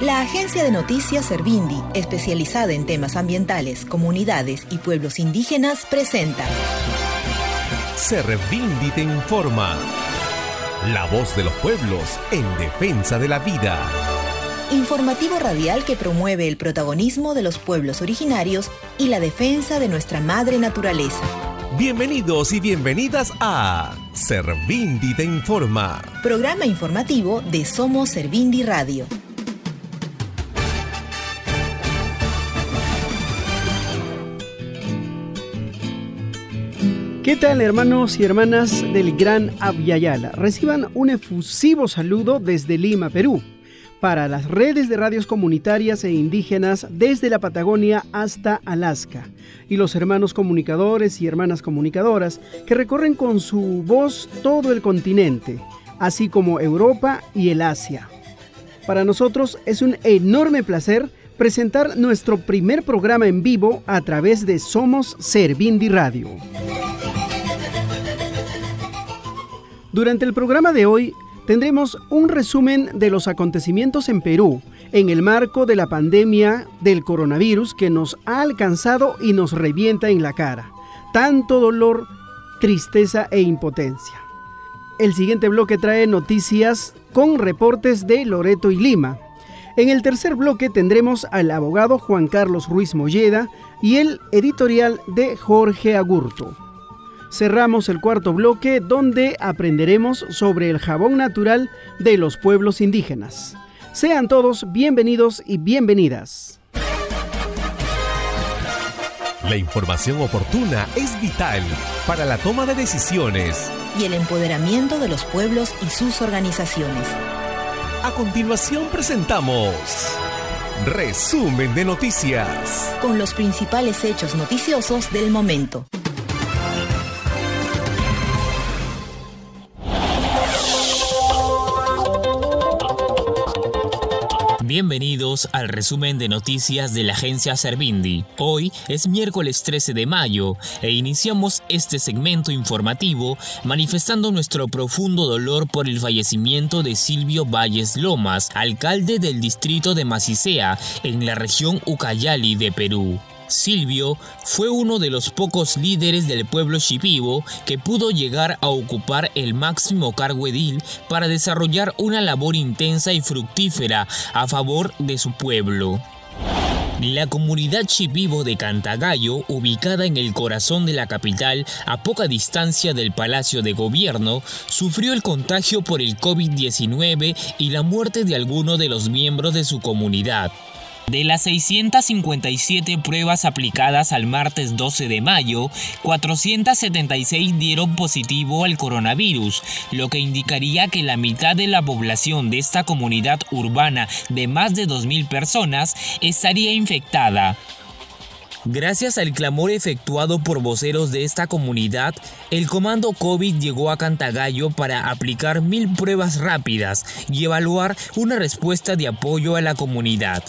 La agencia de noticias Servindi, especializada en temas ambientales, comunidades y pueblos indígenas, presenta Servindi te informa. La voz de los pueblos en defensa de la vida. Informativo radial que promueve el protagonismo de los pueblos originarios y la defensa de nuestra madre naturaleza. Bienvenidos y bienvenidas a Servindi te informa. Programa informativo de Somos Servindi Radio. ¿Qué tal, hermanos y hermanas del Gran Abya Yala? Reciban un efusivo saludo desde Lima, Perú, para las redes de radios comunitarias e indígenas desde la Patagonia hasta Alaska, y los hermanos comunicadores y hermanas comunicadoras que recorren con su voz todo el continente, así como Europa y el Asia. Para nosotros es un enorme placer presentar nuestro primer programa en vivo a través de Somos Servindi Radio. Durante el programa de hoy tendremos un resumen de los acontecimientos en Perú en el marco de la pandemia del coronavirus que nos ha alcanzado y nos revienta en la cara. Tanto dolor, tristeza e impotencia. El siguiente bloque trae noticias con reportes de Loreto y Lima. En el tercer bloque tendremos al abogado Juan Carlos Ruiz Molleda y el editorial de Jorge Agurto. Cerramos el cuarto bloque donde aprenderemos sobre el jabón natural de los pueblos indígenas. Sean todos bienvenidos y bienvenidas. La información oportuna es vital para la toma de decisiones y el empoderamiento de los pueblos y sus organizaciones. A continuación presentamos Resumen de Noticias con los principales hechos noticiosos del momento. Bienvenidos al resumen de noticias de la agencia Servindi. Hoy es miércoles 13 de mayo e iniciamos este segmento informativo manifestando nuestro profundo dolor por el fallecimiento de Silvio Valles Lomas, alcalde del distrito de Macisea, en la región Ucayali de Perú. Silvio fue uno de los pocos líderes del pueblo Shipibo que pudo llegar a ocupar el máximo cargo edil para desarrollar una labor intensa y fructífera a favor de su pueblo. La comunidad Shipibo de Cantagallo, ubicada en el corazón de la capital, a poca distancia del Palacio de Gobierno, sufrió el contagio por el COVID-19 y la muerte de alguno de los miembros de su comunidad. De las 657 pruebas aplicadas al martes 12 de mayo, 476 dieron positivo al coronavirus, lo que indicaría que la mitad de la población de esta comunidad urbana de más de 2.000 personas estaría infectada. Gracias al clamor efectuado por voceros de esta comunidad, el comando COVID llegó a Cantagallo para aplicar 1.000 pruebas rápidas y evaluar una respuesta de apoyo a la comunidad.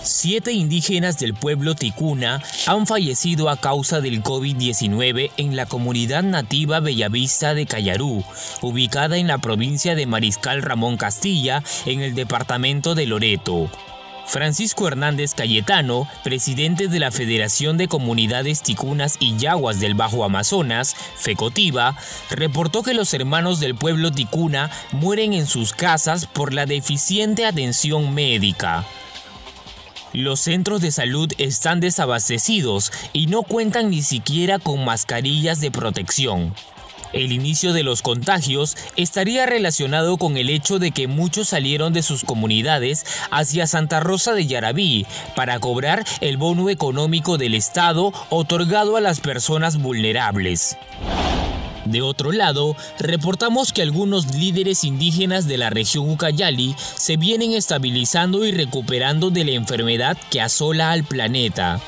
7 indígenas del pueblo Ticuna han fallecido a causa del COVID-19 en la comunidad nativa Bellavista de Cayarú, ubicada en la provincia de Mariscal Ramón Castilla, en el departamento de Loreto. Francisco Hernández Cayetano, presidente de la Federación de Comunidades Ticunas y Yaguas del Bajo Amazonas, FECOTIVA, reportó que los hermanos del pueblo Ticuna mueren en sus casas por la deficiente atención médica. Los centros de salud están desabastecidos y no cuentan ni siquiera con mascarillas de protección. El inicio de los contagios estaría relacionado con el hecho de que muchos salieron de sus comunidades hacia Santa Rosa de Yarabí para cobrar el bono económico del Estado otorgado a las personas vulnerables. De otro lado, reportamos que algunos líderes indígenas de la región Ucayali se vienen estabilizando y recuperando de la enfermedad que asola al planeta.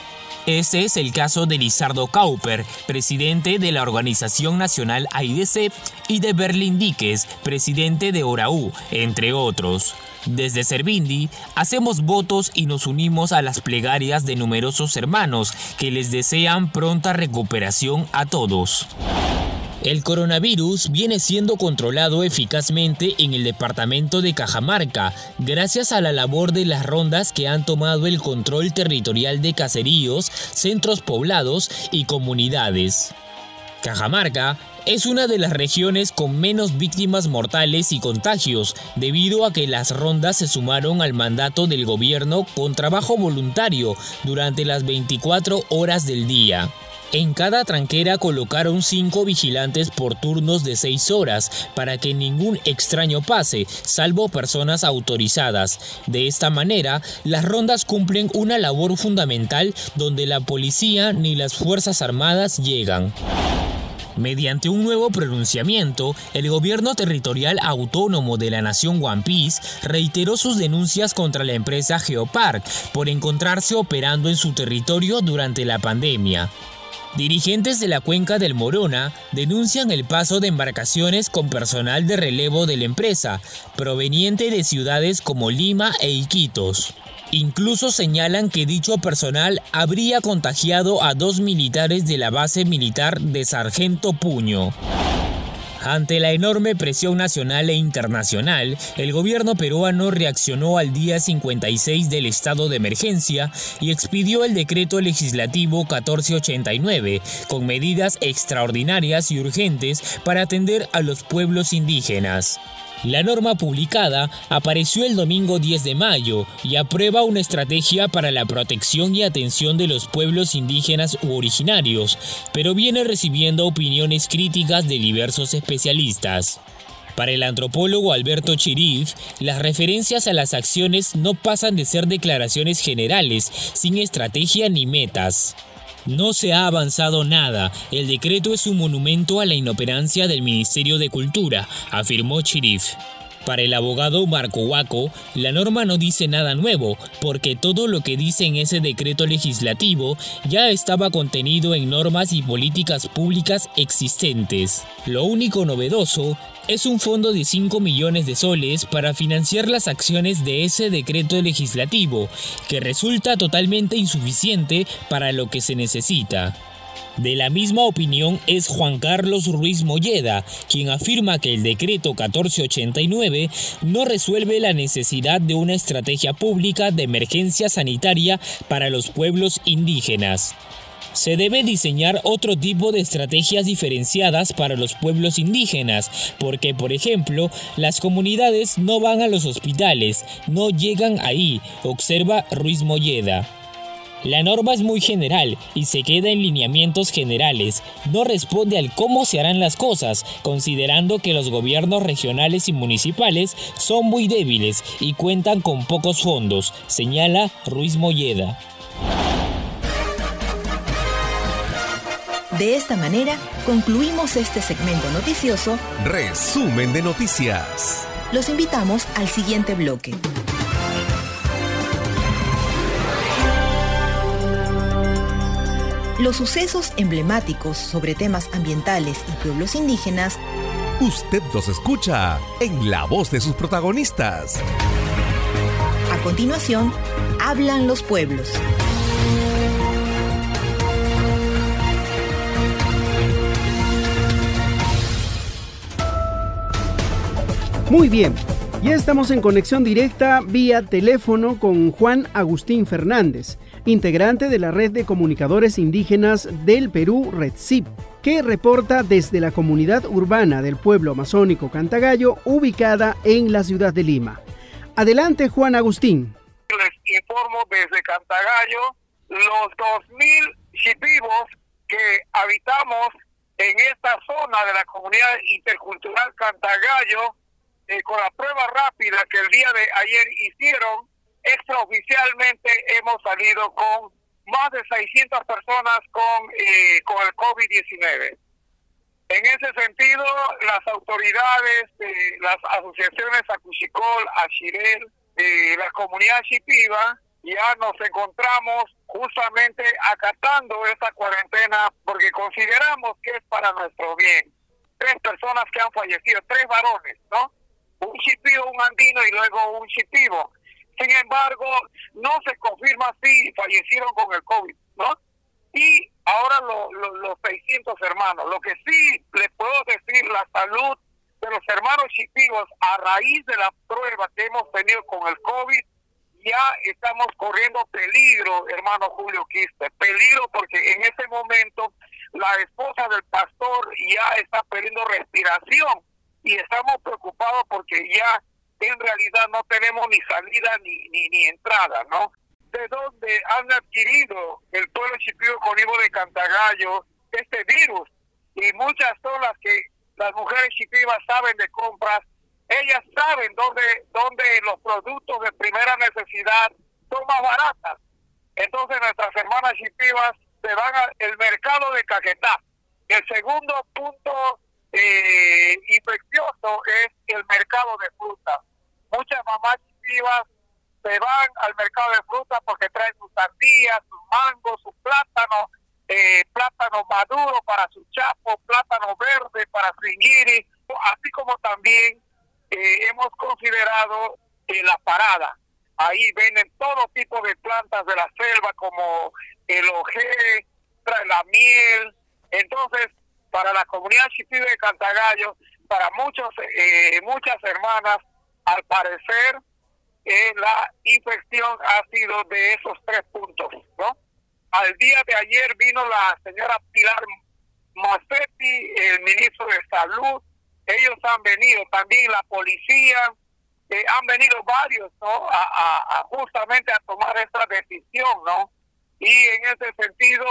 Este es el caso de Lizardo Cauper, presidente de la Organización Nacional AIDC, y de Berlín Díquez, presidente de Oraú, entre otros. Desde Servindi, hacemos votos y nos unimos a las plegarias de numerosos hermanos que les desean pronta recuperación a todos. El coronavirus viene siendo controlado eficazmente en el departamento de Cajamarca, gracias a la labor de las rondas que han tomado el control territorial de caseríos, centros poblados y comunidades. Cajamarca es una de las regiones con menos víctimas mortales y contagios, debido a que las rondas se sumaron al mandato del gobierno con trabajo voluntario durante las 24 horas del día. En cada tranquera colocaron 5 vigilantes por turnos de 6 horas para que ningún extraño pase, salvo personas autorizadas. De esta manera, las rondas cumplen una labor fundamental donde la policía ni las Fuerzas Armadas llegan. Mediante un nuevo pronunciamiento, el gobierno territorial autónomo de la nación Huampís reiteró sus denuncias contra la empresa Geopark por encontrarse operando en su territorio durante la pandemia. Dirigentes de la cuenca del Morona denuncian el paso de embarcaciones con personal de relevo de la empresa, proveniente de ciudades como Lima e Iquitos. Incluso señalan que dicho personal habría contagiado a 2 militares de la base militar de Sargento Puño. Ante la enorme presión nacional e internacional, el gobierno peruano reaccionó al día 56 del estado de emergencia y expidió el Decreto Legislativo 1489, con medidas extraordinarias y urgentes para atender a los pueblos indígenas. La norma publicada apareció el domingo 10 de mayo y aprueba una estrategia para la protección y atención de los pueblos indígenas u originarios, pero viene recibiendo opiniones críticas de diversos especialistas. Para el antropólogo Alberto Chirif, las referencias a las acciones no pasan de ser declaraciones generales, sin estrategia ni metas. No se ha avanzado nada, el decreto es un monumento a la inoperancia del Ministerio de Cultura, afirmó Chirif. Para el abogado Marco Huaco, la norma no dice nada nuevo, porque todo lo que dice en ese decreto legislativo ya estaba contenido en normas y políticas públicas existentes. Lo único novedoso es un fondo de 5 millones de soles para financiar las acciones de ese decreto legislativo, que resulta totalmente insuficiente para lo que se necesita. De la misma opinión es Juan Carlos Ruiz Molleda, quien afirma que el decreto 1489 no resuelve la necesidad de una estrategia pública de emergencia sanitaria para los pueblos indígenas. Se debe diseñar otro tipo de estrategias diferenciadas para los pueblos indígenas, porque, por ejemplo, las comunidades no van a los hospitales, no llegan ahí, observa Ruiz Molleda. La norma es muy general y se queda en lineamientos generales, no responde al cómo se harán las cosas, considerando que los gobiernos regionales y municipales son muy débiles y cuentan con pocos fondos, señala Ruiz Molleda. De esta manera, concluimos este segmento noticioso. Resumen de noticias. Los invitamos al siguiente bloque. Los sucesos emblemáticos sobre temas ambientales y pueblos indígenas. Usted los escucha en la voz de sus protagonistas. A continuación, hablan los pueblos. Muy bien, ya estamos en conexión directa vía teléfono con Juan Agustín Fernández, integrante de la Red de Comunicadores Indígenas del Perú, RedCIP, que reporta desde la comunidad urbana del pueblo amazónico Cantagallo, ubicada en la ciudad de Lima. Adelante, Juan Agustín. Les informo desde Cantagallo los 2000 shipibos que habitamos en esta zona de la comunidad intercultural Cantagallo, con la prueba rápida que el día de ayer hicieron, extraoficialmente hemos salido con más de 600 personas con el COVID-19. En ese sentido, las autoridades, las asociaciones Acuchicol, Achirel, la comunidad shipiba, ya nos encontramos justamente acatando esta cuarentena porque consideramos que es para nuestro bien. 3 personas que han fallecido, 3 varones, ¿no? Un shipibo, un andino y luego un shipibo. Sin embargo, no se confirma si fallecieron con el COVID, ¿no? Y ahora los 600 hermanos. Lo que sí le puedo decir, la salud de los hermanos Shipibos, a raíz de la prueba que hemos tenido con el COVID, ya estamos corriendo peligro, hermano Julio Quispe, peligro, porque en ese momento la esposa del pastor ya está perdiendo respiración y estamos preocupados porque ya en realidad no tenemos ni salida ni entrada, ¿no? De donde han adquirido el pueblo Shipibo Conibo de Cantagallo este virus, y muchas son las que las mujeres shipibas saben de compras. Ellas saben dónde los productos de primera necesidad son más baratas. Entonces nuestras hermanas shipibas se van al mercado de Caquetá. El segundo punto infeccioso es el mercado de frutas. Muchas mamás shipibas se van al mercado de frutas porque traen sus sandías, sus mangos, sus plátanos, plátano maduro para su chapo, plátano verde para su nigiri, así como también hemos considerado la parada. Ahí venden todo tipo de plantas de la selva como el ojé, la miel. Entonces, para la comunidad shipibo de Cantagallo, para muchas hermanas, al parecer, la infección ha sido de esos tres puntos, ¿no? Al día de ayer vino la señora Pilar Macetti, el ministro de Salud. Ellos han venido, también la policía, han venido varios, ¿no? A justamente a tomar esta decisión, ¿no? Y en ese sentido,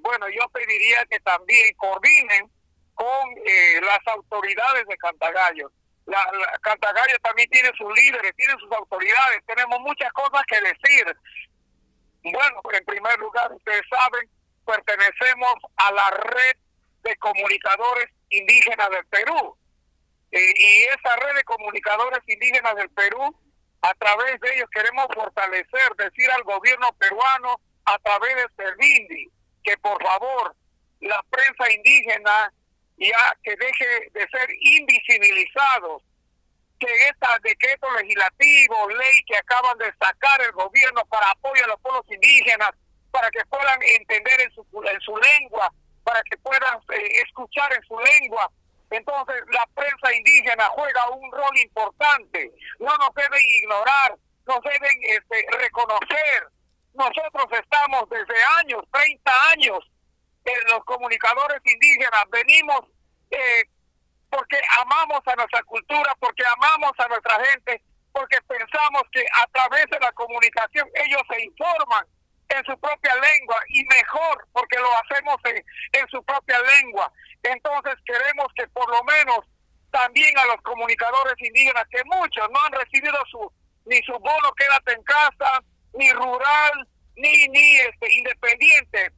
bueno, yo pediría que también coordinen con las autoridades de Cantagallo. Cantagallo también tiene sus líderes, tiene sus autoridades, tenemos muchas cosas que decir. Bueno, en primer lugar, ustedes saben, pertenecemos a la red de comunicadores indígenas del Perú. Y esa red de comunicadores indígenas del Perú, a través de ellos queremos fortalecer, decir al gobierno peruano, a través de Servindi, que por favor, la prensa indígena, ya que deje de ser invisibilizados, que este decreto legislativo, ley que acaban de sacar el gobierno para apoyo a los pueblos indígenas, para que puedan entender en su lengua, para que puedan escuchar en su lengua. Entonces la prensa indígena juega un rol importante, no nos deben ignorar, nos deben reconocer. Nosotros estamos desde años, 30 años, los comunicadores indígenas venimos porque amamos a nuestra cultura, porque amamos a nuestra gente, porque pensamos que a través de la comunicación ellos se informan en su propia lengua, y mejor porque lo hacemos en su propia lengua. Entonces queremos que por lo menos también a los comunicadores indígenas, que muchos no han recibido ni su bono quédate en casa, ni rural, ni independiente.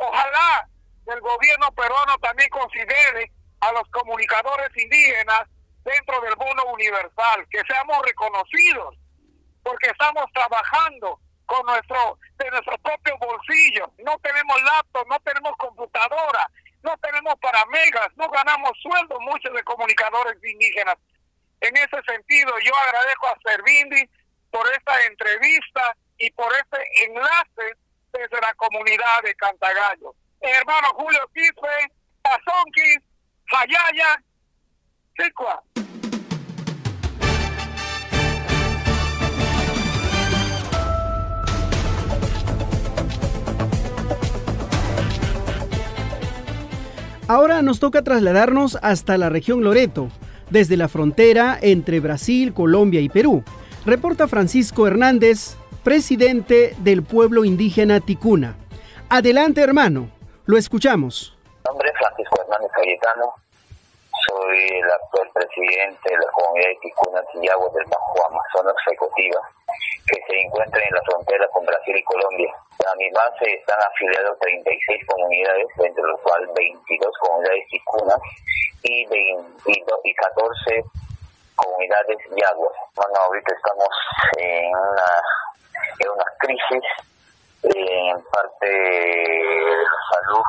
Ojalá el gobierno peruano también considere a los comunicadores indígenas dentro del bono universal, que seamos reconocidos, porque estamos trabajando con de nuestro propio bolsillo. No tenemos laptop, no tenemos computadora, no tenemos paramegas, no ganamos sueldo muchos de comunicadores indígenas. En ese sentido, yo agradezco a Servindi por esta entrevista y por este enlace desde la comunidad de Cantagallo. Hermano Julio Quispe, Pazonquis, Jayaya, Chicua. Ahora nos toca trasladarnos hasta la región Loreto, desde la frontera entre Brasil, Colombia y Perú. Reporta Francisco Hernández, presidente del pueblo indígena Ticuna. Adelante, hermano, lo escuchamos. Mi nombre es Francisco Hernández Cayetano, soy el actual presidente de la comunidad de Ticuna Quillagua del Bajo Amazonas FECOTIVA, que se encuentra en la frontera con Brasil y Colombia. A mi base están afiliados 36 comunidades, entre los cuales 22 comunidades ticunas y 14 comunidades yaguas. Bueno, ahorita estamos en una crisis, en parte de la salud,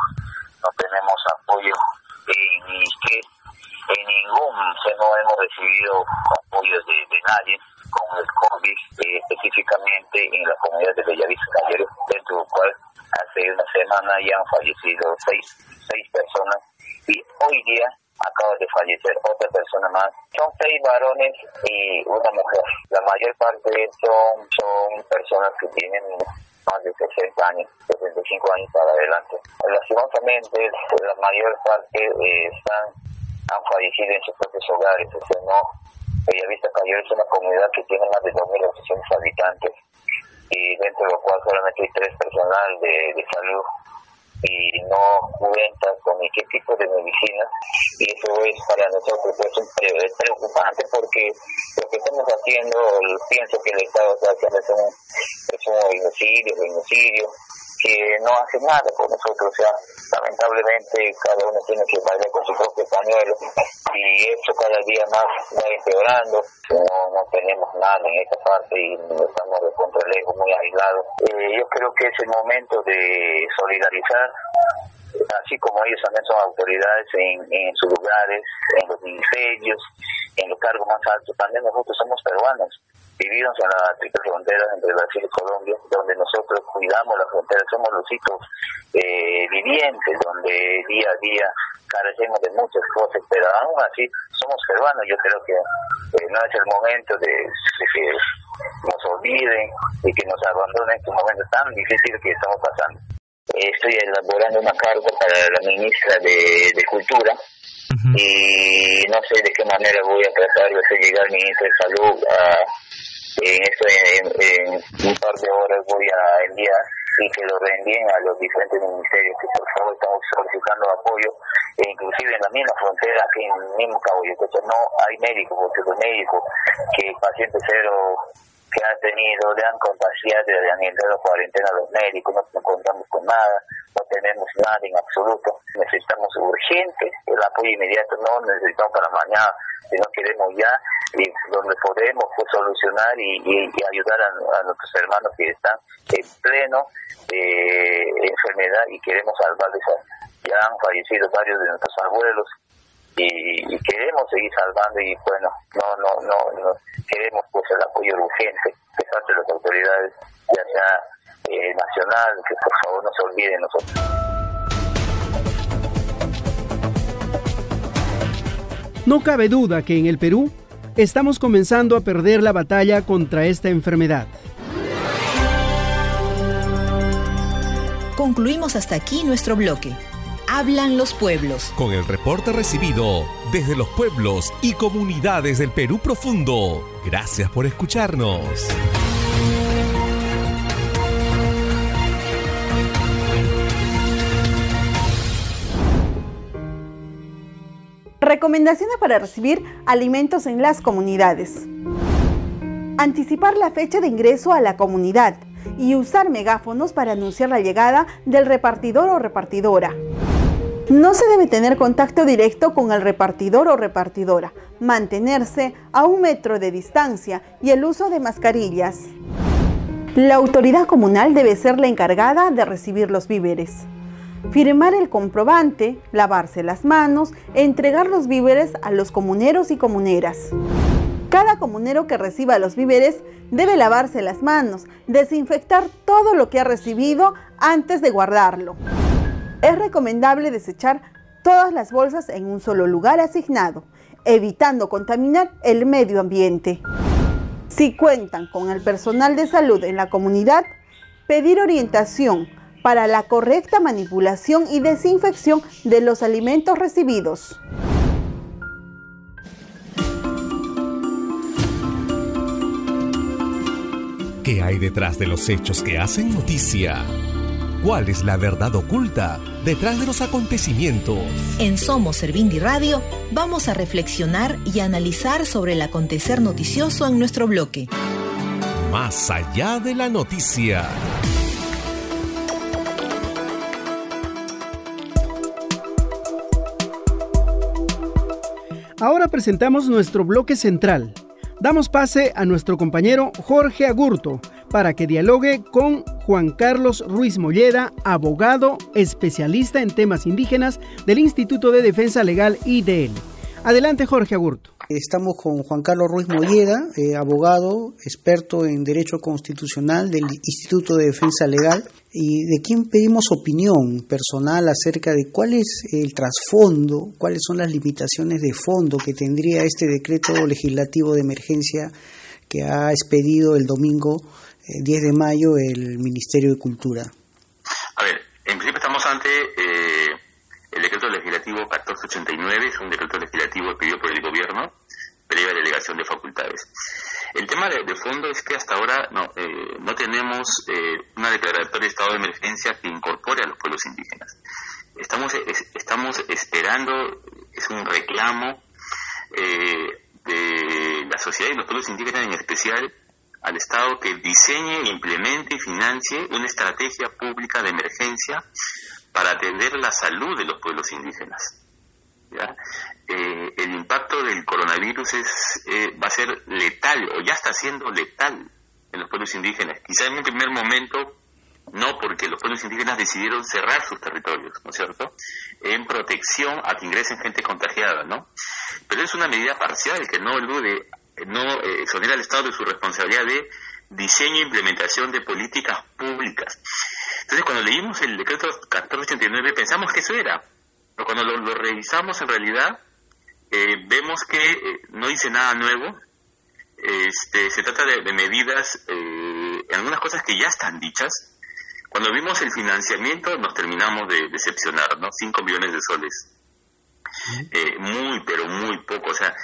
no tenemos apoyo, ni que en ningún, no hemos recibido apoyo de nadie con el COVID, específicamente en la comunidad de Bellavista de Cayarú, dentro del cual hace una semana ya han fallecido seis personas y hoy día acaba de fallecer otra persona más. Son 6 varones y una mujer. La mayor parte son personas que tienen más de 60 años, 65 años para adelante. Lastimosamente, la mayor parte han fallecido en sus propios hogares. O sea, no, Bellavista de Cayarú es una comunidad que tiene más de 2.800 habitantes, y dentro de lo cual solamente hay 3 personal de salud, y no cuenta con ningún tipo de medicina, y eso es para nosotros es preocupante, porque lo que estamos haciendo, pienso que el Estado está haciendo es un homicidio, que no hace nada por nosotros. O sea, lamentablemente cada uno tiene que bailar con su propio pañuelo, y eso cada día más va empeorando. No tenemos nada en esta parte y estamos de contralejos, muy aislados. Yo creo que es el momento de solidarizar, así como ellos también son autoridades en sus lugares, en los ministerios, en los cargos más altos. También nosotros somos peruanos, vivimos en la triple frontera entre Brasil y Colombia, donde nosotros cuidamos la frontera, somos los hijos vivientes, donde día a día carecemos de muchas cosas, pero aún así somos peruanos. Yo creo que no es el momento de que nos olviden y que nos abandonen este momento tan difícil que estamos pasando. Estoy elaborando una carta para la ministra de Cultura. Uh-huh. Y no sé de qué manera voy a tratar de hacer llegar al ministro de Salud. En un par de horas voy a enviar y que lo reenvíen a los diferentes ministerios, que por favor estamos solicitando apoyo, e inclusive en la misma frontera, aquí en el mismo Caballo, que no hay médicos, porque los médicos que el paciente cero que ha tenido, le han contagiado, le han entrado a cuarentena a los médicos, no contamos con nada, no tenemos nada en absoluto. Necesitamos urgente el apoyo inmediato, no necesitamos para mañana, sino queremos ya, y donde podemos pues, solucionar y ayudar a nuestros hermanos que están en pleno enfermedad, y queremos salvarles. Ya han fallecido varios de nuestros abuelos, y queremos seguir salvando, y bueno, no queremos pues el apoyo urgente de parte de las autoridades, ya sea nacional, que por favor no se olviden nosotros. No cabe duda que en el Perú estamos comenzando a perder la batalla contra esta enfermedad. Concluimos hasta aquí nuestro bloque. Hablan los pueblos. Con el reporte recibido desde los pueblos y comunidades del Perú profundo. Gracias por escucharnos. Recomendaciones para recibir alimentos en las comunidades. Anticipar la fecha de ingreso a la comunidad y usar megáfonos para anunciar la llegada del repartidor o repartidora. No se debe tener contacto directo con el repartidor o repartidora, mantenerse a 1 metro de distancia y el uso de mascarillas. La autoridad comunal debe ser la encargada de recibir los víveres. Firmar el comprobante, lavarse las manos, entregar los víveres a los comuneros y comuneras. Cada comunero que reciba los víveres debe lavarse las manos, desinfectar todo lo que ha recibido antes de guardarlo. Es recomendable desechar todas las bolsas en un solo lugar asignado, evitando contaminar el medio ambiente. Si cuentan con el personal de salud en la comunidad, pedir orientación para la correcta manipulación y desinfección de los alimentos recibidos. ¿Qué hay detrás de los hechos que hacen noticia? ¿Cuál es la verdad oculta detrás de los acontecimientos? En Somos Servindi Radio vamos a reflexionar y analizar sobre el acontecer noticioso en nuestro bloque. Más allá de la noticia. Ahora presentamos nuestro bloque central. Damos pase a nuestro compañero Jorge Agurto para que dialogue con Juan Carlos Ruiz Molleda, abogado especialista en temas indígenas del Instituto de Defensa Legal IDL. Adelante, Jorge Agurto. Estamos con Juan Carlos Ruiz Molleda, abogado, experto en Derecho Constitucional del Instituto de Defensa Legal, y de quien pedimos opinión personal acerca de cuál es el trasfondo, cuáles son las limitaciones de fondo que tendría este decreto legislativo de emergencia que ha expedido el domingo 10 de mayo el Ministerio de Cultura. A ver, en principio estamos ante... El decreto legislativo 1489 es un decreto legislativo pedido por el gobierno, previa delegación de facultades. El tema de fondo es que hasta ahora no tenemos una declaratoria de estado de emergencia que incorpore a los pueblos indígenas. Estamos esperando, es un reclamo de la sociedad y los pueblos indígenas, en especial al Estado, que diseñe, implemente y financie una estrategia pública de emergencia para atender la salud de los pueblos indígenas. ¿Ya? El impacto del coronavirus va a ser letal, o ya está siendo letal en los pueblos indígenas. Quizá en un primer momento no, porque los pueblos indígenas decidieron cerrar sus territorios, ¿no es cierto?, en protección a que ingresen gente contagiada, ¿no? Pero es una medida parcial que no exonera al Estado de su responsabilidad de diseño e implementación de políticas públicas. Entonces, cuando leímos el decreto 1489, pensamos que eso era, pero cuando lo revisamos, en realidad, vemos que no dice nada nuevo. Se trata de medidas, algunas cosas que ya están dichas. Cuando vimos el financiamiento, nos terminamos de decepcionar, ¿no? 5 millones de soles. Muy, pero muy poco. O sea,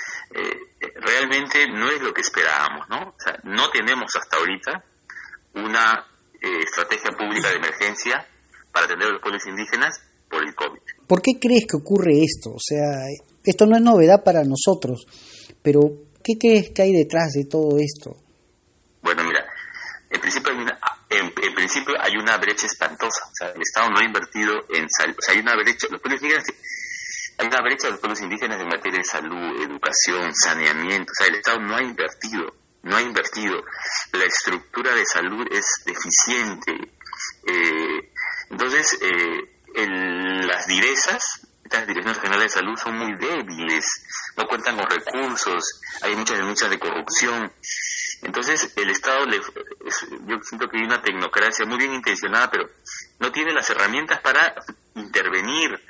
realmente no es lo que esperábamos, ¿no? O sea, no tenemos hasta ahorita una estrategia pública de emergencia para atender a los pueblos indígenas por el COVID. ¿Por qué crees que ocurre esto? O sea, esto no es novedad para nosotros, pero ¿qué crees que hay detrás de todo esto? Bueno, mira, en principio hay una brecha espantosa. O sea, el Estado no ha invertido en salud. O sea, hay una brecha. Los pueblos indígenas... Hay una brecha de los pueblos indígenas en materia de salud, educación, saneamiento. O sea, el Estado no ha invertido. La estructura de salud es deficiente. Las direcciones, estas direcciones regionales de salud son muy débiles, no cuentan con recursos, hay muchas denuncias de corrupción. Entonces, el Estado, yo siento que hay una tecnocracia muy bien intencionada, pero no tiene las herramientas para intervenir.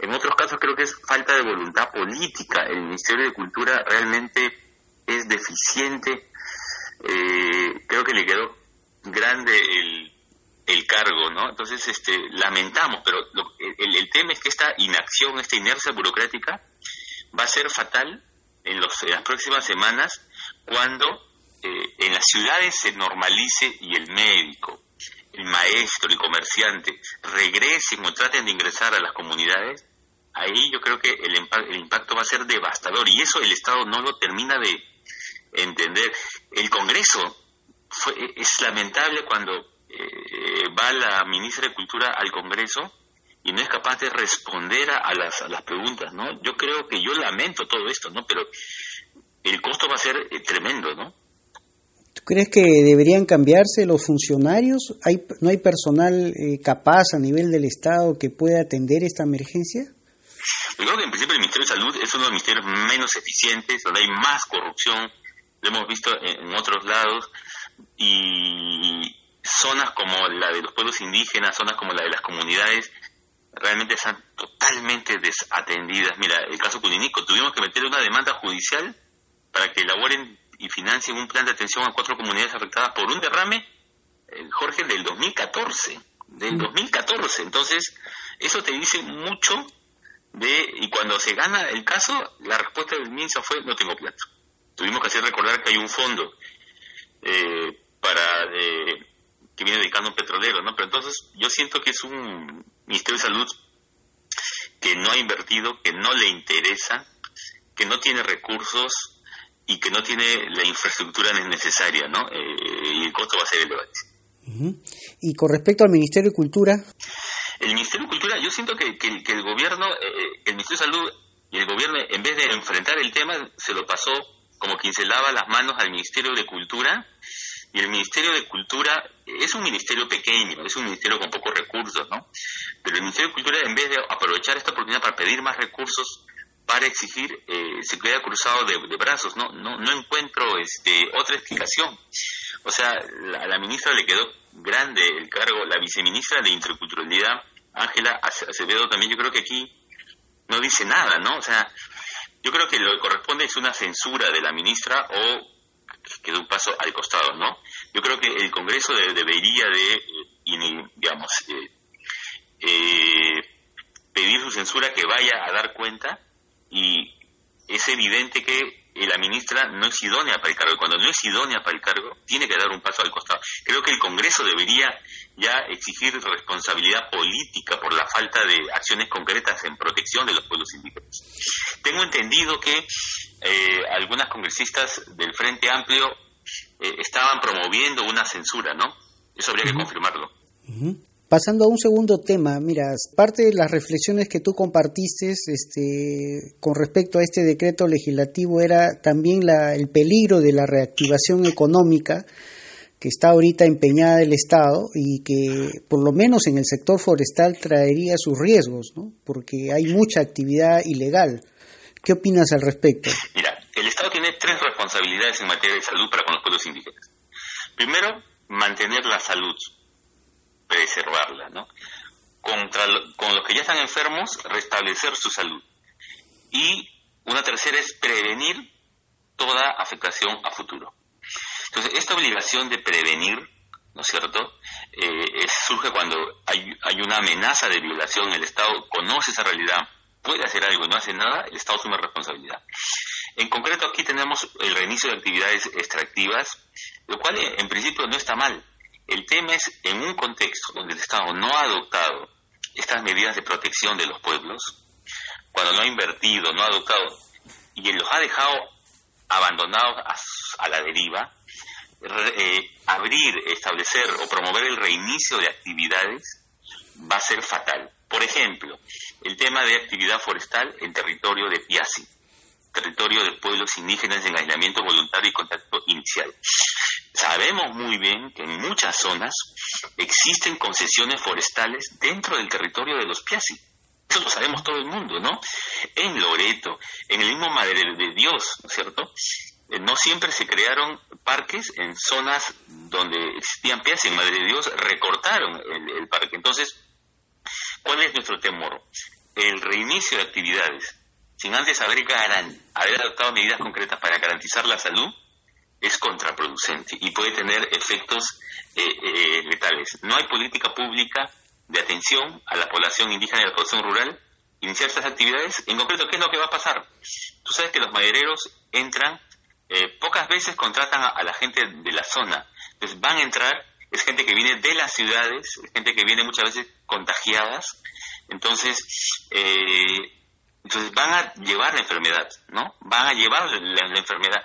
En otros casos creo que es falta de voluntad política. El Ministerio de Cultura realmente es deficiente. Creo que le quedó grande el cargo, ¿no? Entonces, lamentamos, pero el tema es que esta inacción, esta inercia burocrática va a ser fatal en las próximas semanas, cuando en las ciudades se normalice y el médico, el maestro, el comerciante regresen o traten de ingresar a las comunidades. Ahí yo creo que el impacto va a ser devastador, y eso el Estado no lo termina de entender. El Congreso es lamentable cuando va la ministra de Cultura al Congreso y no es capaz de responder a las preguntas, ¿no? Yo creo que yo lamento todo esto, ¿no? Pero el costo va a ser tremendo, ¿no? ¿Tú crees que deberían cambiarse los funcionarios? ¿No hay personal capaz a nivel del Estado que pueda atender esta emergencia? Yo creo que en principio el Ministerio de Salud es uno de los ministerios menos eficientes, donde hay más corrupción, lo hemos visto en otros lados, y zonas como la de los pueblos indígenas, zonas como la de las comunidades, realmente están totalmente desatendidas. Mira, el caso Cundinico, tuvimos que meter una demanda judicial para que elaboren y financien un plan de atención a 4 comunidades afectadas por un derrame, Jorge, del 2014. Entonces, eso te dice mucho. Y cuando se gana el caso, la respuesta del MINSA fue: no tengo plata. Tuvimos que hacer recordar que hay un fondo que viene dedicando a un petrolero, ¿no? Pero entonces yo siento que es un Ministerio de Salud que no ha invertido, que no le interesa, que no tiene recursos y que no tiene la infraestructura necesaria, ¿no? Y el costo va a ser elevado. Uh-huh. Y con respecto al Ministerio de Cultura... El Ministerio de Cultura, yo siento que el gobierno, el Ministerio de Salud y el gobierno, en vez de enfrentar el tema, se lo pasó como quien se lava las manos al Ministerio de Cultura. Y el Ministerio de Cultura es un ministerio pequeño, es un ministerio con pocos recursos, ¿no? Pero el Ministerio de Cultura, en vez de aprovechar esta oportunidad para pedir más recursos, para exigir se queda cruzado de brazos. No encuentro otra explicación. O sea, a la ministra le quedó grande el cargo, la viceministra de Interculturalidad, Ángela Acevedo, también yo creo que aquí no dice nada, ¿no? O sea, yo creo que lo que corresponde es una censura de la ministra o que dé un paso al costado, ¿no? Yo creo que el Congreso debería pedir su censura, que vaya a dar cuenta, y es evidente que la ministra no es idónea para el cargo, y cuando no es idónea para el cargo tiene que dar un paso al costado. Creo que el Congreso debería ya exigir responsabilidad política por la falta de acciones concretas en protección de los pueblos indígenas. Tengo entendido que algunas congresistas del Frente Amplio estaban promoviendo una censura, ¿no? Eso habría que confirmarlo. Pasando a un segundo tema, mira, parte de las reflexiones que tú compartiste con respecto a este decreto legislativo era también el peligro de la reactivación económica que está ahorita empeñada el Estado y que por lo menos en el sector forestal traería sus riesgos, ¿no? Porque hay mucha actividad ilegal. ¿Qué opinas al respecto? Mira, el Estado tiene tres responsabilidades en materia de salud para con los pueblos indígenas. Primero, mantener la salud, preservarla, ¿no? Con los que ya están enfermos, restablecer su salud. Y una tercera es prevenir toda afectación a futuro. Entonces, esta obligación de prevenir, ¿no es cierto?, surge cuando hay una amenaza de violación. El Estado conoce esa realidad, puede hacer algo y no hace nada, el Estado asume responsabilidad. En concreto, aquí tenemos el reinicio de actividades extractivas, lo cual en principio no está mal. El tema es en un contexto donde el Estado no ha adoptado estas medidas de protección de los pueblos, cuando no ha invertido, no ha adoptado, y los ha dejado abandonados a la deriva. Abrir, establecer o promover el reinicio de actividades va a ser fatal. Por ejemplo, el tema de actividad forestal en territorio de PIACI, territorio de pueblos indígenas en aislamiento voluntario y contacto inicial. Sabemos muy bien que en muchas zonas existen concesiones forestales dentro del territorio de los PIACI. Eso lo sabemos todo el mundo, ¿no? En Loreto, en el mismo Madre de Dios, ¿no es cierto?, no siempre se crearon parques en zonas donde existían PIACI. En Madre de Dios recortaron el parque. Entonces, ¿cuál es nuestro temor? El reinicio de actividades, sin antes haber adoptado medidas concretas para garantizar la salud, es contraproducente y puede tener efectos letales. No hay política pública de atención a la población indígena y a la población rural. Iniciar estas actividades, en concreto, ¿qué es lo que va a pasar? Tú sabes que los madereros entran, pocas veces contratan a la gente de la zona. Entonces van a entrar, es gente que viene de las ciudades, es gente que viene muchas veces contagiadas. Entonces van a llevar la enfermedad, ¿no? Van a llevar la enfermedad.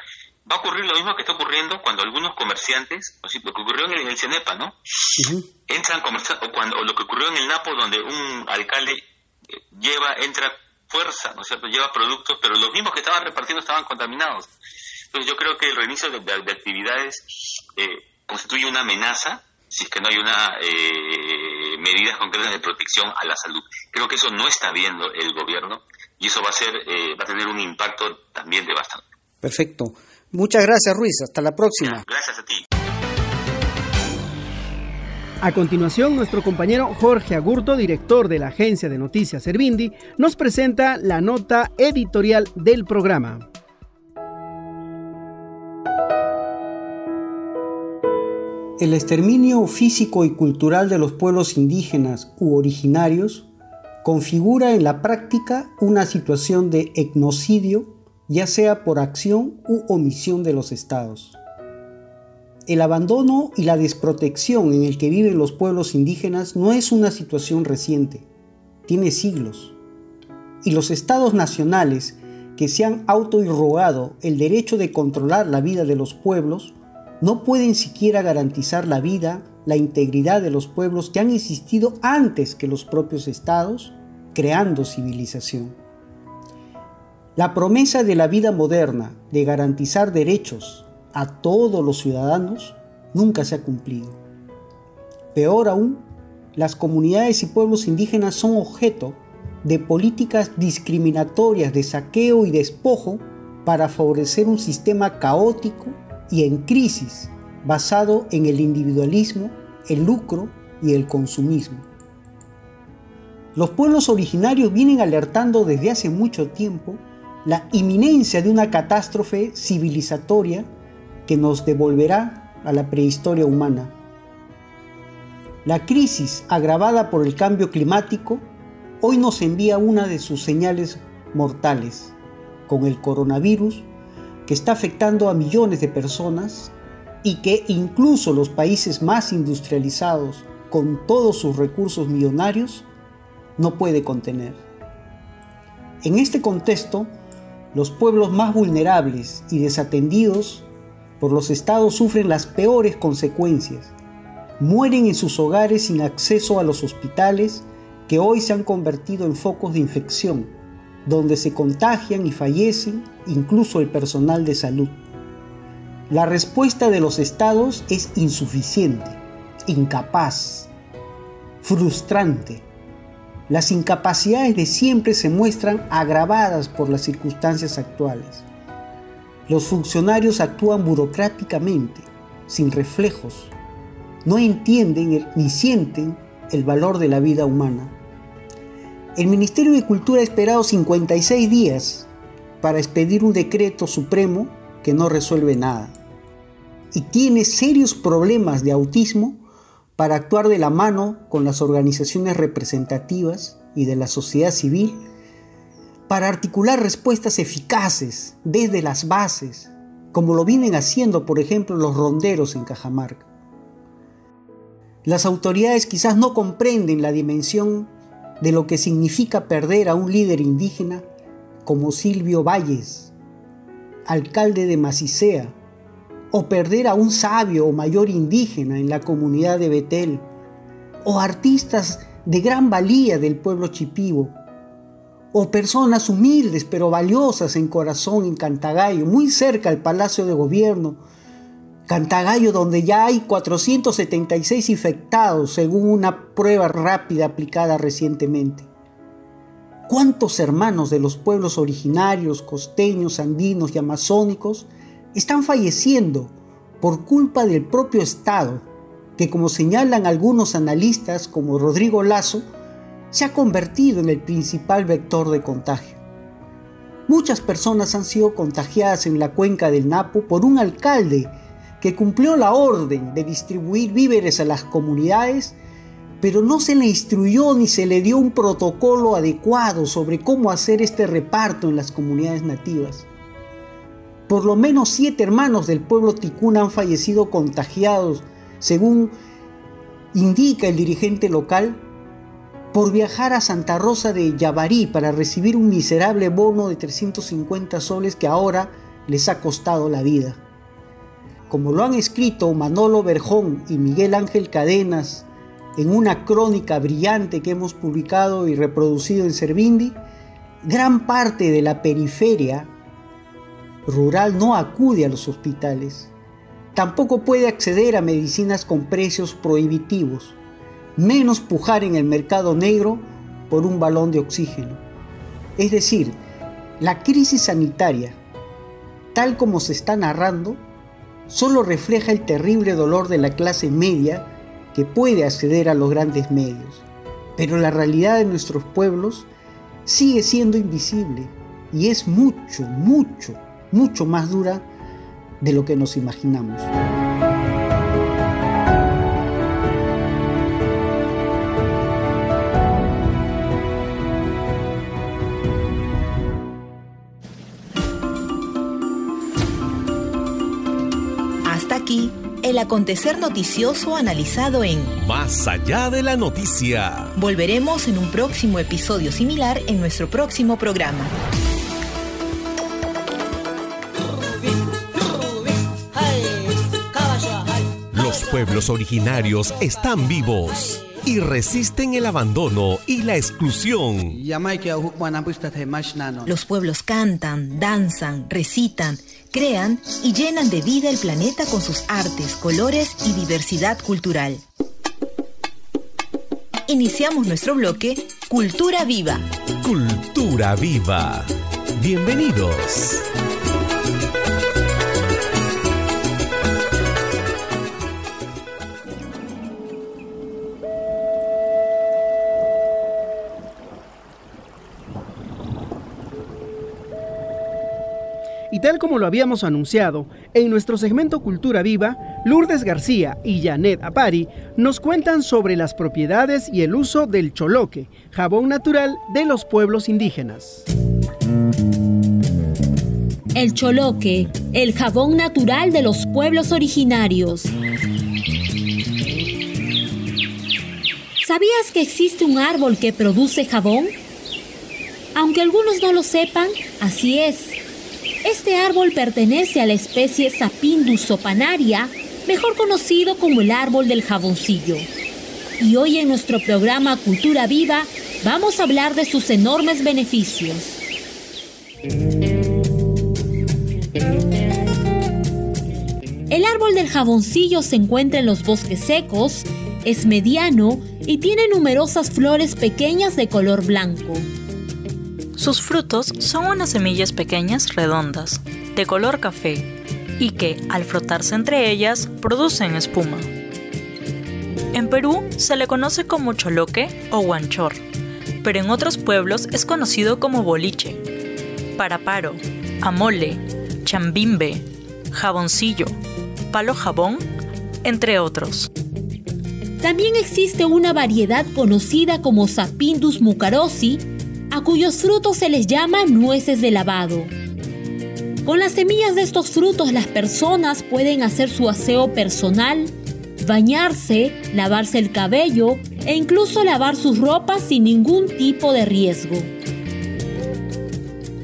Va a ocurrir lo mismo que está ocurriendo cuando algunos comerciantes, o sea, lo que ocurrió en el Cenepa, ¿no? Uh-huh. Entran comerciantes, o lo que ocurrió en el Napo, donde un alcalde entra fuerza, ¿no es cierto?, lleva productos, pero los mismos que estaban repartiendo estaban contaminados. Entonces yo creo que el reinicio de actividades constituye una amenaza si es que no hay una medidas concretas de protección a la salud. Creo que eso no está viendo el gobierno y eso va a tener un impacto también devastador. Perfecto. Muchas gracias, Ruiz. Hasta la próxima. Gracias a ti. A continuación, nuestro compañero Jorge Agurto, director de la agencia de noticias Servindi, nos presenta la nota editorial del programa. El exterminio físico y cultural de los pueblos indígenas u originarios configura en la práctica una situación de etnocidio, ya sea por acción u omisión de los estados. El abandono y la desprotección en el que viven los pueblos indígenas no es una situación reciente, tiene siglos. Y los estados nacionales que se han autoirrogado el derecho de controlar la vida de los pueblos no pueden siquiera garantizar la vida, la integridad de los pueblos que han existido antes que los propios estados, creando civilización. La promesa de la vida moderna de garantizar derechos a todos los ciudadanos nunca se ha cumplido. Peor aún, las comunidades y pueblos indígenas son objeto de políticas discriminatorias de saqueo y despojo para favorecer un sistema caótico y en crisis basado en el individualismo, el lucro y el consumismo. Los pueblos originarios vienen alertando desde hace mucho tiempo la inminencia de una catástrofe civilizatoria que nos devolverá a la prehistoria humana. La crisis agravada por el cambio climático hoy nos envía una de sus señales mortales, con el coronavirus, que está afectando a millones de personas y que incluso los países más industrializados, con todos sus recursos millonarios, no puede contener. En este contexto, los pueblos más vulnerables y desatendidos por los estados sufren las peores consecuencias. Mueren en sus hogares sin acceso a los hospitales, que hoy se han convertido en focos de infección, donde se contagian y fallecen incluso el personal de salud. La respuesta de los estados es insuficiente, incapaz, frustrante. Las incapacidades de siempre se muestran agravadas por las circunstancias actuales. Los funcionarios actúan burocráticamente, sin reflejos. No entienden ni sienten el valor de la vida humana. El Ministerio de Cultura ha esperado 56 días para expedir un decreto supremo que no resuelve nada y tiene serios problemas de autismo para actuar de la mano con las organizaciones representativas y de la sociedad civil para articular respuestas eficaces desde las bases, como lo vienen haciendo, por ejemplo, los ronderos en Cajamarca. Las autoridades quizás no comprenden la dimensión de lo que significa perder a un líder indígena como Silvio Valles, alcalde de Macisea, o perder a un sabio o mayor indígena en la comunidad de Betel, o artistas de gran valía del pueblo Shipibo, o personas humildes pero valiosas en corazón en Cantagallo, muy cerca al Palacio de Gobierno, Cantagallo, donde ya hay 476 infectados según una prueba rápida aplicada recientemente. ¿Cuántos hermanos de los pueblos originarios, costeños, andinos y amazónicos están falleciendo por culpa del propio Estado, que, como señalan algunos analistas como Rodrigo Lazo, se ha convertido en el principal vector de contagio? Muchas personas han sido contagiadas en la cuenca del Napo por un alcalde que cumplió la orden de distribuir víveres a las comunidades, pero no se le instruyó ni se le dio un protocolo adecuado sobre cómo hacer este reparto en las comunidades nativas. Por lo menos 7 hermanos del pueblo Ticuna han fallecido contagiados, según indica el dirigente local, por viajar a Santa Rosa de Yarabí para recibir un miserable bono de 350 soles que ahora les ha costado la vida. Como lo han escrito Manolo Berjón y Miguel Ángel Cadenas en una crónica brillante que hemos publicado y reproducido en Servindi, gran parte de la periferia rural no acude a los hospitales. Tampoco puede acceder a medicinas con precios prohibitivos, menos pujar en el mercado negro por un balón de oxígeno. Es decir, la crisis sanitaria, tal como se está narrando, solo refleja el terrible dolor de la clase media que puede acceder a los grandes medios. Pero la realidad de nuestros pueblos sigue siendo invisible y es mucho, mucho, mucho más dura de lo que nos imaginamos. El acontecer noticioso analizado en Más allá de la noticia. Volveremos en un próximo episodio similar en nuestro próximo programa. Los pueblos originarios están vivos y resisten el abandono y la exclusión. Los pueblos cantan, danzan, recitan, crean y llenan de vida el planeta con sus artes, colores y diversidad cultural. Iniciamos nuestro bloque Cultura Viva. Cultura Viva. Bienvenidos. Y tal como lo habíamos anunciado, en nuestro segmento Cultura Viva, Lourdes García y Janet Apari nos cuentan sobre las propiedades y el uso del choloque, jabón natural de los pueblos indígenas. El choloque, el jabón natural de los pueblos originarios. ¿Sabías que existe un árbol que produce jabón? Aunque algunos no lo sepan, así es. Este árbol pertenece a la especie Sapindus opanaria, mejor conocido como el árbol del jaboncillo. Y hoy en nuestro programa Cultura Viva vamos a hablar de sus enormes beneficios. El árbol del jaboncillo se encuentra en los bosques secos, es mediano y tiene numerosas flores pequeñas de color blanco. Sus frutos son unas semillas pequeñas redondas, de color café, y que, al frotarse entre ellas, producen espuma. En Perú se le conoce como choloque o huanchor, pero en otros pueblos es conocido como boliche, paraparo, amole, chambimbe, jaboncillo, palo jabón, entre otros. También existe una variedad conocida como Sapindus mucarosi, a cuyos frutos se les llama nueces de lavado. Con las semillas de estos frutos las personas pueden hacer su aseo personal, bañarse, lavarse el cabello e incluso lavar sus ropas sin ningún tipo de riesgo.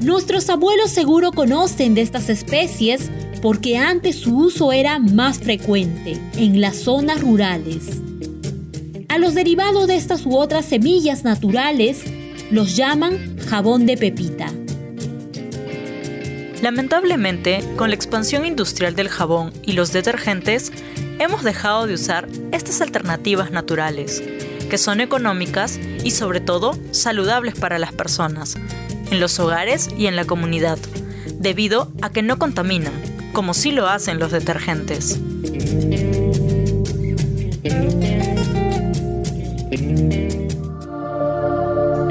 Nuestros abuelos seguro conocen de estas especies porque antes su uso era más frecuente en las zonas rurales. A los derivados de estas u otras semillas naturales los llaman jabón de pepita. Lamentablemente, con la expansión industrial del jabón y los detergentes, hemos dejado de usar estas alternativas naturales, que son económicas y sobre todo saludables para las personas, en los hogares y en la comunidad, debido a que no contaminan, como sí lo hacen los detergentes.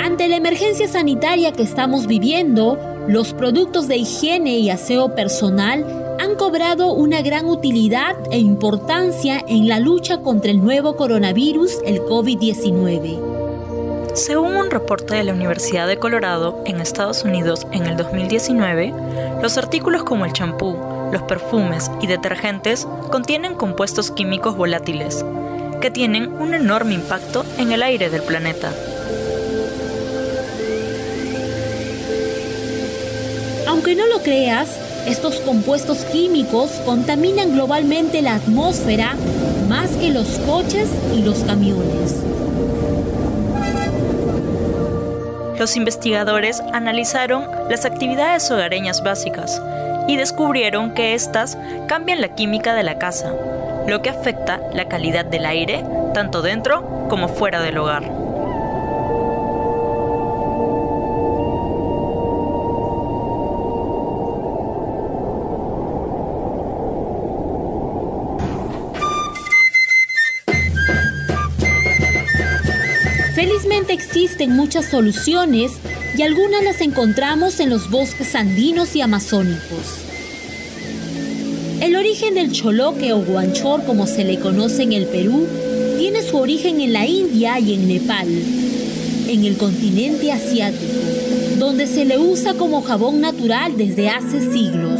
Ante la emergencia sanitaria que estamos viviendo, los productos de higiene y aseo personal han cobrado una gran utilidad e importancia en la lucha contra el nuevo coronavirus, el COVID-19. Según un reporte de la Universidad de Colorado en Estados Unidos en el 2019, los artículos como el champú, los perfumes y detergentes contienen compuestos químicos volátiles, que tienen un enorme impacto en el aire del planeta. Aunque no lo creas, estos compuestos químicos contaminan globalmente la atmósfera más que los coches y los camiones. Los investigadores analizaron las actividades hogareñas básicas y descubrieron que éstas cambian la química de la casa, lo que afecta la calidad del aire tanto dentro como fuera del hogar. Felizmente existen muchas soluciones y algunas las encontramos en los bosques andinos y amazónicos. El origen del choloque o huanchor, como se le conoce en el Perú, tiene su origen en la India y en Nepal, en el continente asiático, donde se le usa como jabón natural desde hace siglos.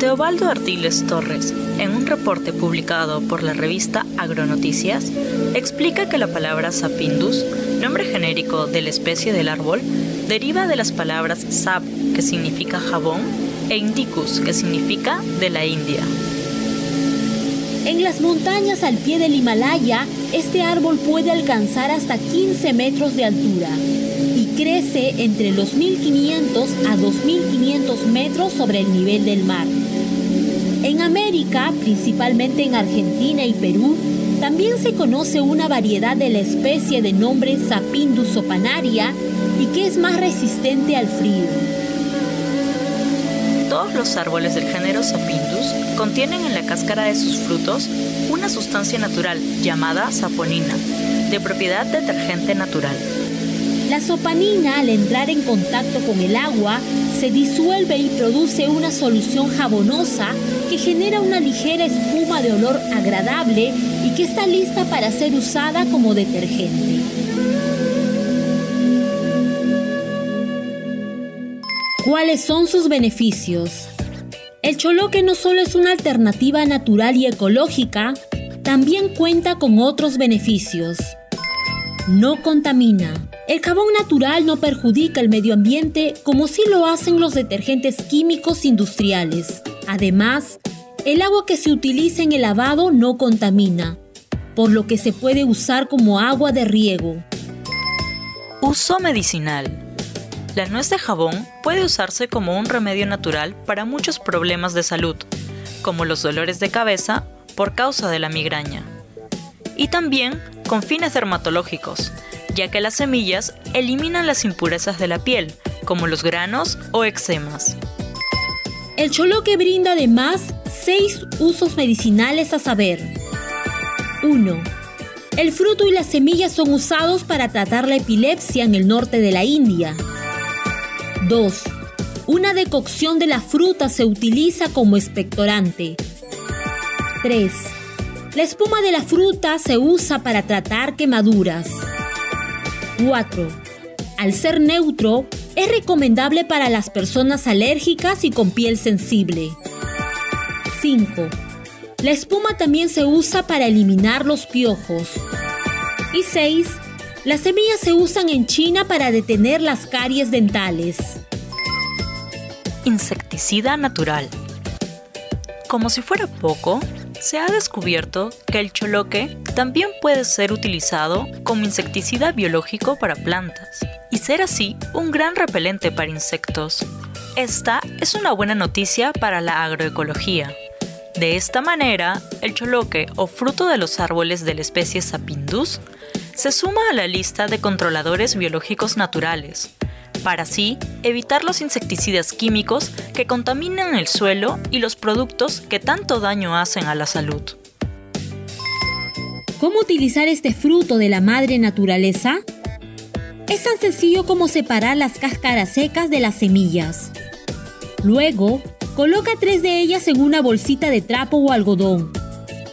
Teobaldo Ardiles Torres, en un reporte publicado por la revista Agronoticias, explica que la palabra sapindus, nombre genérico de la especie del árbol, deriva de las palabras sap, que significa jabón, e indicus, que significa de la India. En las montañas al pie del Himalaya, este árbol puede alcanzar hasta 15 metros de altura y crece entre los 1.500 a 2.500 metros sobre el nivel del mar. En América, principalmente en Argentina y Perú, También se conoce una variedad de la especie de nombre Sapindus sopanaria y que es más resistente al frío. Todos los árboles del género Sapindus contienen en la cáscara de sus frutos una sustancia natural llamada saponina, de propiedad detergente natural. La sopanina, al entrar en contacto con el agua, se disuelve y produce una solución jabonosa que genera una ligera espuma de olor agradable y que está lista para ser usada como detergente. ¿Cuáles son sus beneficios? El choloque no solo es una alternativa natural y ecológica, también cuenta con otros beneficios. No contamina. El jabón natural no perjudica el medio ambiente como sí lo hacen los detergentes químicos industriales. Además, el agua que se utiliza en el lavado no contamina, por lo que se puede usar como agua de riego. Uso medicinal. La nuez de jabón puede usarse como un remedio natural para muchos problemas de salud, como los dolores de cabeza por causa de la migraña, y también con fines dermatológicos, ya que las semillas eliminan las impurezas de la piel, como los granos o eczemas. El choloque brinda además 6 usos medicinales a saber. 1. El fruto y las semillas son usados para tratar la epilepsia en el norte de la India. 2. Una decocción de la fruta se utiliza como expectorante. 3. La espuma de la fruta se usa para tratar quemaduras. 4. Al ser neutro, es recomendable para las personas alérgicas y con piel sensible. 5. La espuma también se usa para eliminar los piojos. Y 6. Las semillas se usan en China para detener las caries dentales. Insecticida natural. Como si fuera poco, se ha descubierto que el choloque también puede ser utilizado como insecticida biológico para plantas y ser así un gran repelente para insectos. Esta es una buena noticia para la agroecología. De esta manera, el choloque o fruto de los árboles de la especie Sapindus se suma a la lista de controladores biológicos naturales, para así evitar los insecticidas químicos que contaminan el suelo y los productos que tanto daño hacen a la salud. ¿Cómo utilizar este fruto de la madre naturaleza? Es tan sencillo como separar las cáscaras secas de las semillas. Luego, coloca 3 de ellas en una bolsita de trapo o algodón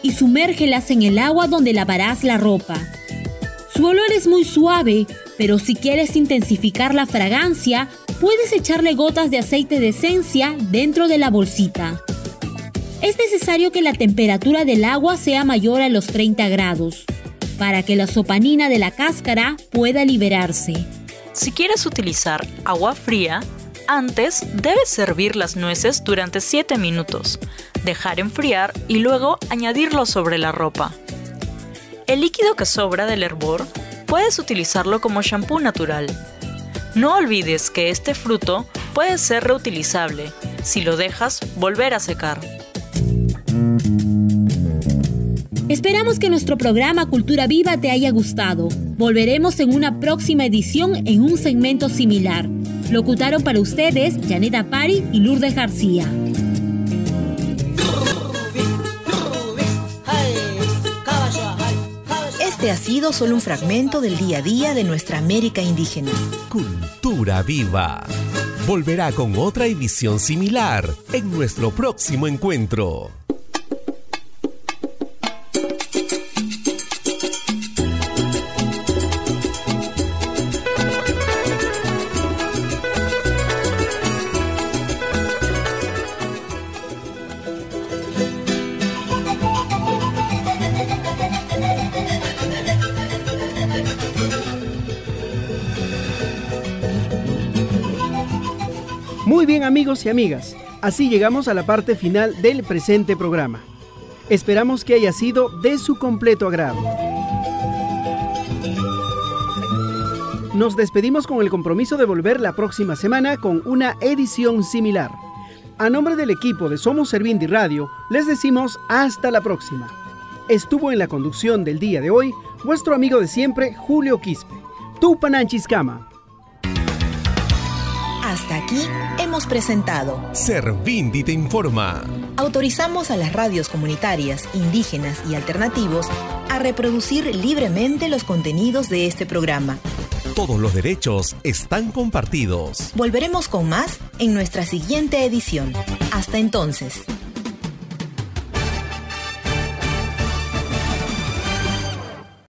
y sumérgelas en el agua donde lavarás la ropa. Su olor es muy suave, pero si quieres intensificar la fragancia, puedes echarle gotas de aceite de esencia dentro de la bolsita. Es necesario que la temperatura del agua sea mayor a los 30 grados, para que la sopanina de la cáscara pueda liberarse. Si quieres utilizar agua fría, antes debes hervir las nueces durante 7 minutos, dejar enfriar y luego añadirlo sobre la ropa. El líquido que sobra del hervor puedes utilizarlo como shampoo natural. No olvides que este fruto puede ser reutilizable. Si lo dejas volver a secar. Esperamos que nuestro programa Cultura Viva te haya gustado. Volveremos en una próxima edición en un segmento similar. Locutaron para ustedes Janet Apari y Lourdes García. Este ha sido solo un fragmento del día a día de nuestra América indígena. Cultura Viva. Volverá con otra edición similar en nuestro próximo encuentro. Muy bien, amigos y amigas, así llegamos a la parte final del presente programa. Esperamos que haya sido de su completo agrado. Nos despedimos con el compromiso de volver la próxima semana con una edición similar. A nombre del equipo de Somos Servindi Radio, les decimos hasta la próxima. estuvo en la conducción del día de hoy vuestro amigo de siempre, Julio Quispe. Tupananchiscama. Hasta aquí hemos presentado Servindi te informa. Autorizamos a las radios comunitarias, indígenas y alternativos a reproducir libremente los contenidos de este programa. Todos los derechos están compartidos. Volveremos con más en nuestra siguiente edición. Hasta entonces.